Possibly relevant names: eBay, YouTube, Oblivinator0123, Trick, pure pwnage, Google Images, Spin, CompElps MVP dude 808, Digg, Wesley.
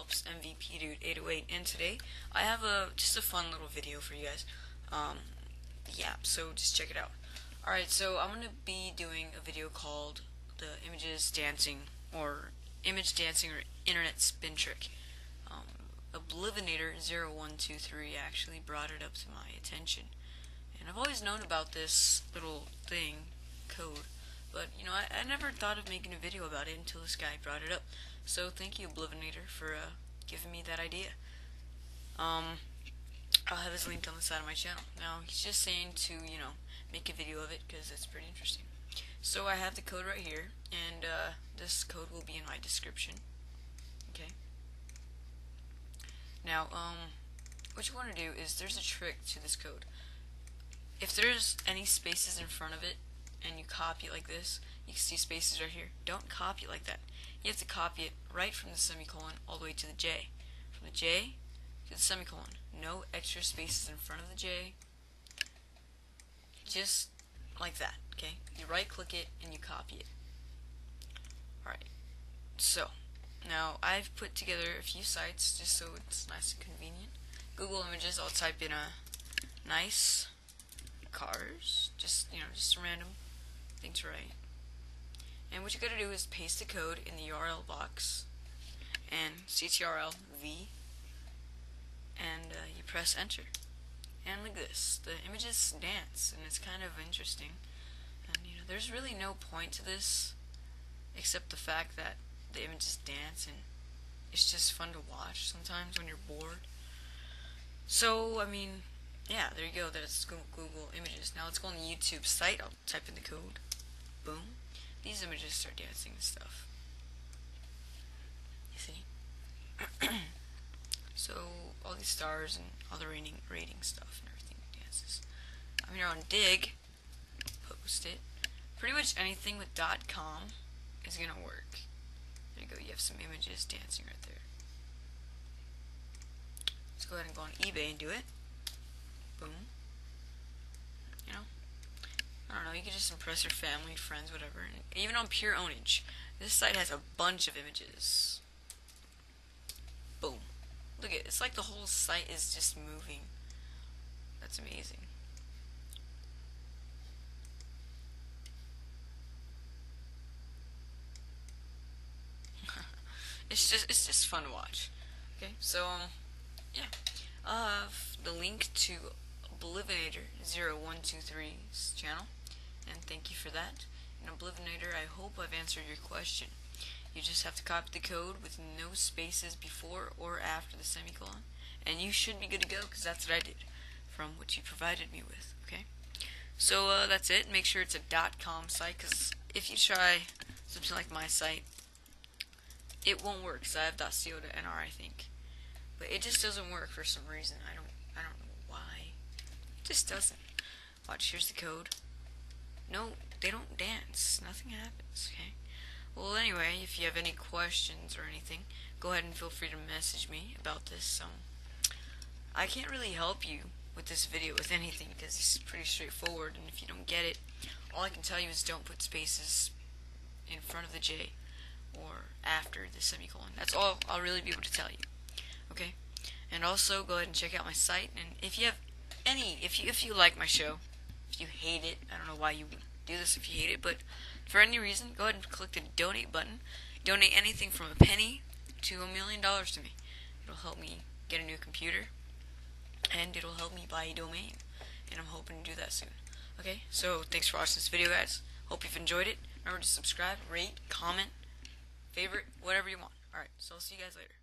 CompElps MVP dude 808, and today I have just a fun little video for you guys. Yeah, so just check it out. Alright, so I'm gonna be doing a video called the image dancing or internet spin trick. Oblivinator0123 actually brought it up to my attention, and I've always known about this little thing code, but you know, I never thought of making a video about it until this guy brought it up. So thank you, Oblivinator, for giving me that idea. I'll have his link on the side of my channel. Now he's just saying to, you know, make a video of it because it's pretty interesting. So I have the code right here, and this code will be in my description. Okay. Now, what you want to do is, there's a trick to this code. If there's any spaces in front of it, and you copy it like this, you can see spaces right here. Don't copy it like that. You have to copy it right from the semicolon all the way to the J. From the J to the semicolon. No extra spaces in front of the J. Just like that, okay? You right-click it, and you copy it. Alright, so, now I've put together a few sites just so it's nice and convenient. Google Images, I'll type in a nice cars, just, you know, just random things, right? And what you gotta do is paste the code in the URL box and ctrl v, and you press enter, and look at this, the images dance, and it's kind of interesting. And you know, there's really no point to this except the fact that the images dance, and it's just fun to watch sometimes when you're bored. So I mean, yeah, there you go, that's Google Images. Now let's go on the YouTube site. I'll type in the code, boom, these images start dancing and stuff, you see. So all these stars and all the rating stuff and everything dances. I'm here on Digg, post it. Pretty much anything with .com is gonna work. There you go, you have some images dancing right there. Let's go ahead and go on eBay and do it. Boom. You know, I don't know, you can just impress your family, friends, whatever. And even on pure pwnage, this site has a bunch of images. Boom. Look at it, it's like the whole site is just moving. That's amazing. it's just fun to watch. Okay, so yeah. The link to Oblivinator0123's channel, and thank you for that. And Oblivinator, I hope I've answered your question. You just have to copy the code with no spaces before or after the semicolon, and you should be good to go, because that's what I did from what you provided me with. Okay, so that's it. Make sure it's a .com site, because if you try something like my site, it won't work, because I have .co to NR, I think, but it just doesn't work for some reason. I don't know why. It just doesn't. Watch, here's the code. No, they don't dance. Nothing happens, okay? Well, anyway, if you have any questions or anything, go ahead and feel free to message me about this. I can't really help you with this video with anything, because it's pretty straightforward, and if you don't get it, all I can tell you is don't put spaces in front of the J or after the semicolon. That's all I'll really be able to tell you, okay? And also, go ahead and check out my site, and if you have any, if you like my show, if you hate it, I don't know why you would do this if you hate it, but for any reason, go ahead and click the donate button. Donate anything from a penny to $1 million to me. It'll help me get a new computer, and it'll help me buy a domain, and I'm hoping to do that soon. Okay, so thanks for watching this video, guys. Hope you've enjoyed it. Remember to subscribe, rate, comment, favorite, whatever you want. Alright, so I'll see you guys later.